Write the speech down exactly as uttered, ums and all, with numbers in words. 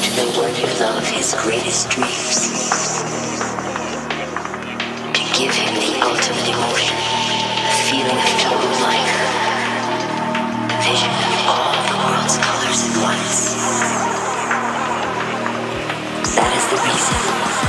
made the workers of his greatest dreams. To give him the ultimate emotion, a feeling of total life, a vision of all the world's colors at once. That is the reason